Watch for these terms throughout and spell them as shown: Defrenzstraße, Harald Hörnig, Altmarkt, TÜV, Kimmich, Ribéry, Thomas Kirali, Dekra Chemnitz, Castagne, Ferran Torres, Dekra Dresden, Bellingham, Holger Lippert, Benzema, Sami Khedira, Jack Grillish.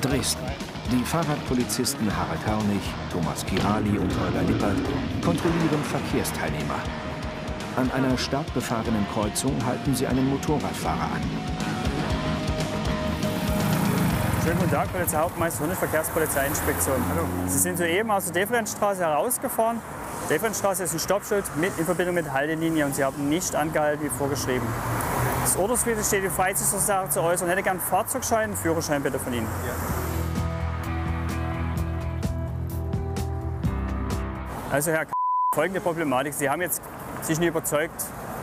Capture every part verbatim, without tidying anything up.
Dresden. Die Fahrradpolizisten Harald Hörnig, Thomas Kirali und Holger Lippert kontrollieren Verkehrsteilnehmer. An einer stark befahrenen Kreuzung halten sie einen Motorradfahrer an. Schönen guten Tag, Polizeihauptmeister Bundesverkehrspolizeiinspektion. Hallo. Sie sind soeben aus der Defrenzstraße herausgefahren. Defrenzstraße ist ein Stoppschild mit in Verbindung mit der Haltelinie und Sie haben nicht angehalten, wie vorgeschrieben. Das Ordnungsmittel steht die Freizügigkeit zu äußern. Hätte gern Fahrzeugschein, Führerschein bitte von Ihnen. Ja. Also Herr K., folgende Problematik. Sie haben jetzt sich nicht überzeugt,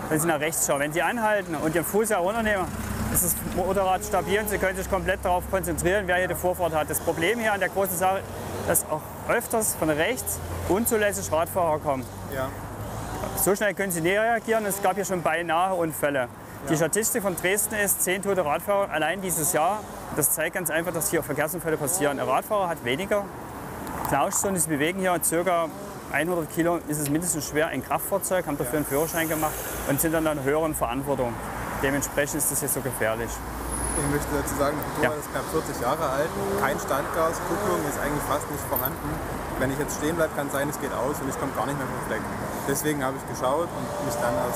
wenn Sie nach rechts schauen. Wenn Sie anhalten und Ihren Fuß herunternehmen, ist das Motorrad stabil und Sie können sich komplett darauf konzentrieren, wer hier die Vorfahrt hat. Das Problem hier an der großen Sache ist, dass auch öfters von rechts unzulässig Radfahrer kommen. Ja. So schnell können Sie nicht reagieren. Es gab hier schon beinahe Unfälle. Ja. Die Statistik von Dresden ist zehn tote Radfahrer allein dieses Jahr. Das zeigt ganz einfach, dass hier Verkehrsunfälle passieren. Ein Radfahrer hat weniger Knautschzonen. Sie bewegen hier ca. hundert Kilo, ist es mindestens schwer, ein Kraftfahrzeug, haben dafür einen Führerschein gemacht und sind dann in höheren Verantwortung. Dementsprechend ist das hier so gefährlich. Ich möchte dazu sagen, das Motorrad ja. ist knapp vierzig Jahre alt, kein Standgas, Kupplung ist eigentlich fast nicht vorhanden. Wenn ich jetzt stehen bleibe, kann es sein, es geht aus und ich komme gar nicht mehr vom Fleck. Deswegen habe ich geschaut und mich dann als...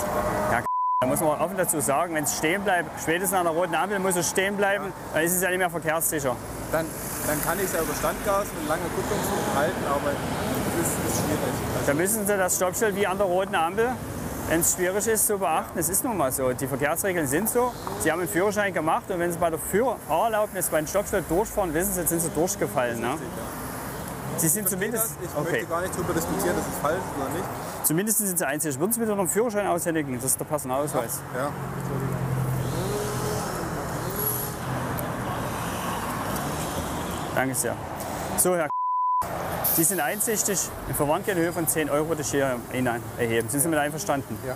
Ja, da muss man offen dazu sagen, wenn es stehen bleibt, spätestens an der roten Ampel muss es stehen bleiben, ja. dann ist es ja nicht mehr verkehrssicher. Dann, dann kann ich es ja über Standgas und lange Kupplung halten, aber... Da müssen Sie das Stoppschild wie an der roten Ampel, wenn es schwierig ist, zu beachten. Es ist nun mal so. Die Verkehrsregeln sind so. Sie haben einen Führerschein gemacht und wenn Sie bei der Fahrerlaubnis bei dem Stoppschild durchfahren, wissen Sie, jetzt sind Sie durchgefallen. Ne? Sie sind zumindest. Ich okay. möchte gar nicht darüber diskutieren, dass es falsch ist oder nicht. Zumindest sind Sie einzig. Würden Sie bitte noch einen Führerschein aushändigen? Das ist der Personalausweis. Ja. Ja. Danke sehr. So, Herr. Sie sind einsichtig. Im Verwandt in Höhe von zehn Euro würde ich hier erheben. Sind Sie mit einverstanden? Ja.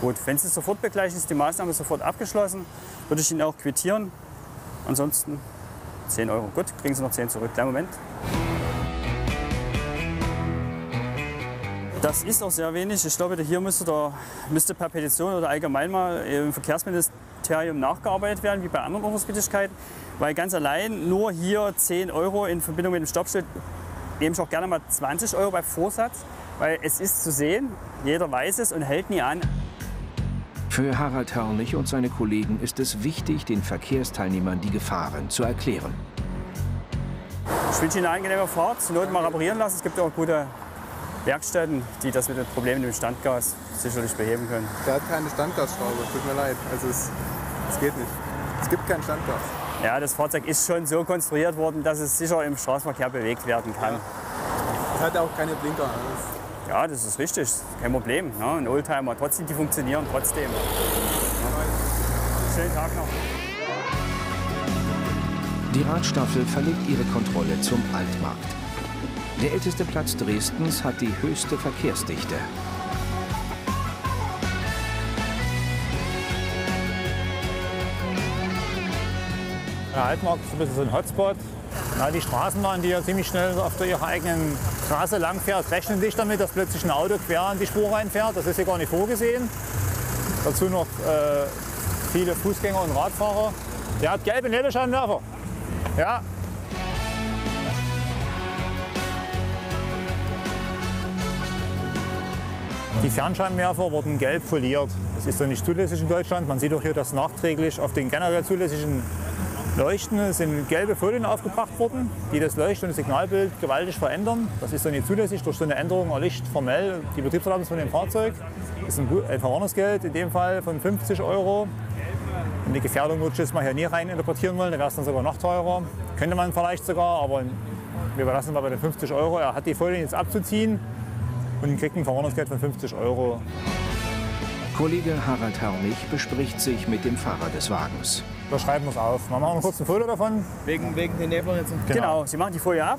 Gut, wenn Sie es sofort begleichen, ist die Maßnahme sofort abgeschlossen. Würde ich Ihnen auch quittieren. Ansonsten zehn Euro. Gut, kriegen Sie noch zehn zurück. Kleinen Moment. Das ist auch sehr wenig. Ich glaube, hier müsste, da, müsste per Petition oder allgemein mal im Verkehrsministerium nachgearbeitet werden, wie bei anderen Ordnungswidrigkeiten. Weil ganz allein nur hier zehn Euro in Verbindung mit dem Stoppschild nehme ich auch gerne mal zwanzig Euro bei Vorsatz, weil es ist zu sehen, jeder weiß es und hält nie an. Für Harald Hörnig und seine Kollegen ist es wichtig, den Verkehrsteilnehmern die Gefahren zu erklären. Ich wünsche Ihnen eine angenehme Fahrt, zur Not mal reparieren lassen. Es gibt auch gute Werkstätten, die das mit den Problemen mit dem Standgas sicherlich beheben können. Der hat keine Standgasschraube, tut mir leid. Also es, es geht nicht. Es gibt kein Standgas. Ja, das Fahrzeug ist schon so konstruiert worden, dass es sicher im Straßenverkehr bewegt werden kann. Es ja. hat auch keine Blinker. Alles. Ja, das ist richtig. Kein Problem. Ne? Ein Oldtimer. Trotzdem, die funktionieren trotzdem. Ja. Schönen Tag noch. Die Radstaffel verlegt ihre Kontrolle zum Altmarkt. Der älteste Platz Dresdens hat die höchste Verkehrsdichte. Der Altmarkt ist ein bisschen so ein Hotspot. Ja, die Straßenbahn, die ja ziemlich schnell auf ihrer eigenen Straße langfährt, rechnen sich damit, dass plötzlich ein Auto quer an die Spur reinfährt. Das ist hier gar nicht vorgesehen. Dazu noch äh, viele Fußgänger und Radfahrer. Der hat gelbe Nebelscheinwerfer. Ja. Die Fernscheinwerfer wurden gelb foliert. Das ist so nicht zulässig in Deutschland. Man sieht auch hier, dass nachträglich auf den generell zulässigen Leuchten sind gelbe Folien aufgebracht worden, die das Leuchten- und Signalbild gewaltig verändern. Das ist dann nicht zulässig. Durch so eine Änderung erlischt formell die Betriebserlaubnis von dem Fahrzeug. Das ist ein Verwarnungsgeld, in dem Fall von fünfzig Euro. Und die Gefährdung würde ich jetzt mal hier nie rein interpretieren wollen, da wäre es dann sogar noch teurer. Könnte man vielleicht sogar, aber wir belassen es bei den fünfzig Euro. Er hat die Folien jetzt abzuziehen und kriegt ein Verwarnungsgeld von fünfzig Euro. Kollege Harald Hörnig bespricht sich mit dem Fahrer des Wagens. Wir schreiben uns auf. Wir machen kurz ein Foto davon. Wegen, wegen den Nebelritzen. Genau. genau, Sie machen die Folie ab.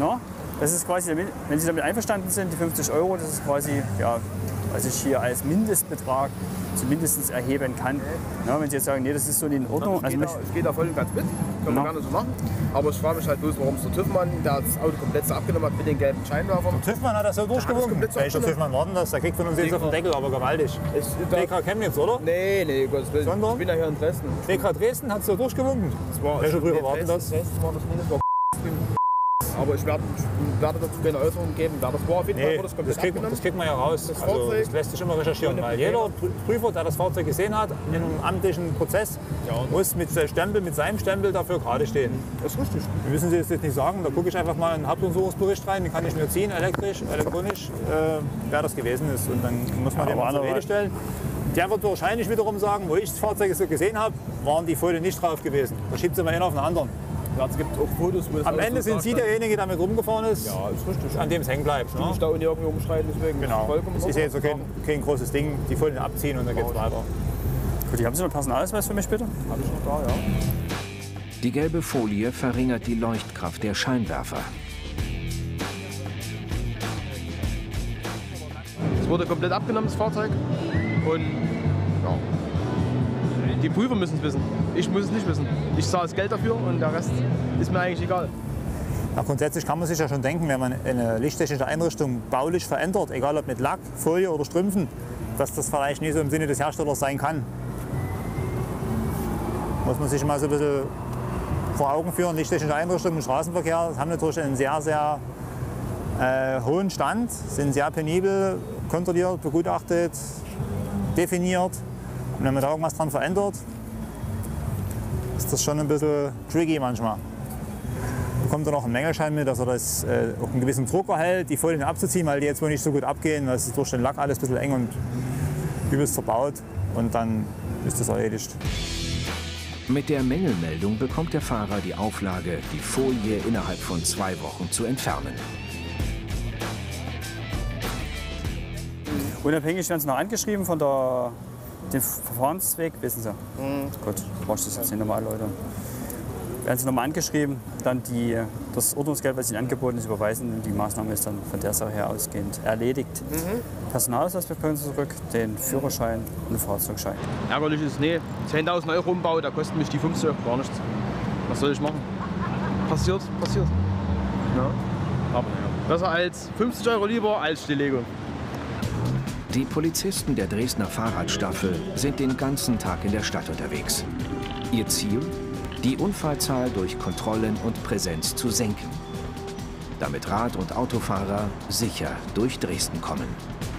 No? Das ist quasi, wenn Sie damit einverstanden sind, die fünfzig Euro, das ist quasi, ja, was ich hier als Mindestbetrag zumindest erheben kann. No? Wenn Sie jetzt sagen, nee, das ist so nicht in Ordnung. Es geht, also, da, geht da voll und ganz mit, können no. wir gerne so machen. Aber ich frage mich halt bloß, warum es der TÜV-Mann, der das Auto komplett so abgenommen hat mit den gelben Scheinwerfern. Der TÜV-Mann hat das so durchgewunken. Welcher TÜV-Mann war denn das? Der kriegt von uns jetzt auf den Deckel, aber gewaltig. Dekra Chemnitz, oder? Nee, nee, Gottes Willen. Ich bin ja hier in Dresden. Dekra Dresden hat es so durchgewunken. Welcher Prüfer war denn das? Das war das Aber ich werde, ich werde dazu keine Äußerungen geben. Wer das war, auf jeden Fall nee, das komplett das kriegt, das kriegt man ja raus. Das, also, das lässt sich immer recherchieren. Weil jeder Prüfer, der das Fahrzeug gesehen hat, in einem amtlichen Prozess, ja, muss mit, Stempel, mit seinem Stempel dafür gerade stehen. Das ist richtig. Wir müssen Sie das jetzt nicht sagen. Da gucke ich einfach mal in den Hauptuntersuchungsbericht rein. Den kann ich mir ziehen, elektrisch, elektronisch, äh, wer das gewesen ist. Und dann muss man ja, den mal zur Rede stellen. Der wird wahrscheinlich wiederum sagen, wo ich das Fahrzeug so gesehen habe, waren die Folien nicht drauf gewesen. Da schiebt sie mal einen auf den anderen. Ja, es gibt auch Fotos, wo das am Ende sind Sie derjenige, der damit rumgefahren ist, ja, ist richtig, an dem es hängen bleibt. Ne? Ich da und irgendwie umschreiten, deswegen. Genau. Es ist ja jetzt kein, kein großes Ding. Die Folien abziehen und dann geht's weiter. Gut, haben Sie noch einen Personalausweis für mich bitte? Habe ich noch da, ja. Die gelbe Folie verringert die Leuchtkraft der Scheinwerfer. Es wurde komplett abgenommen, das Fahrzeug. Und ja, die Prüfer müssen es wissen. Ich muss es nicht wissen. Ich zahle das Geld dafür und der Rest ist mir eigentlich egal. Ja, grundsätzlich kann man sich ja schon denken, wenn man eine lichttechnische Einrichtung baulich verändert, egal ob mit Lack, Folie oder Strümpfen, dass das vielleicht nicht so im Sinne des Herstellers sein kann. Muss man sich mal so ein bisschen vor Augen führen. Lichttechnische Einrichtungen im Straßenverkehr haben natürlich einen sehr, sehr äh, hohen Stand, sind sehr penibel kontrolliert, begutachtet, definiert. Und wenn man da irgendwas dran verändert, ist das schon ein bisschen tricky manchmal. Bekommt dann auch einen Mängelschein mit, dass er das äh, auch einen gewissen Druck erhält, die Folien abzuziehen, weil die jetzt wohl nicht so gut abgehen, weil es ist durch den Lack alles ein bisschen eng und übelst verbaut. Und dann ist das erledigt. Mit der Mängelmeldung bekommt der Fahrer die Auflage, die Folie innerhalb von zwei Wochen zu entfernen. Unabhängig werden Sie noch angeschrieben von der den Verfahrensweg, wissen Sie. Mhm. Gut, du brauchst das jetzt nicht nochmal, Leute. Werden Sie nochmal angeschrieben, dann die, das Ordnungsgeld, was Ihnen angeboten ist, überweisen und die Maßnahme ist dann von der Sache her ausgehend erledigt. Mhm. Personalausweis bekommen Sie zurück, den Führerschein und den Fahrzeugschein. Ärgerlich ist, nee, zehntausend Euro Umbau, da kosten mich die fünfzig gar nichts. Was soll ich machen? Passiert, passiert. Ja. Aber ja. Besser als fünfzig Euro lieber als Stilllegung. Die Polizisten der Dresdner Fahrradstaffel sind den ganzen Tag in der Stadt unterwegs. Ihr Ziel? Die Unfallzahl durch Kontrollen und Präsenz zu senken, damit Rad- und Autofahrer sicher durch Dresden kommen.